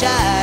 shine.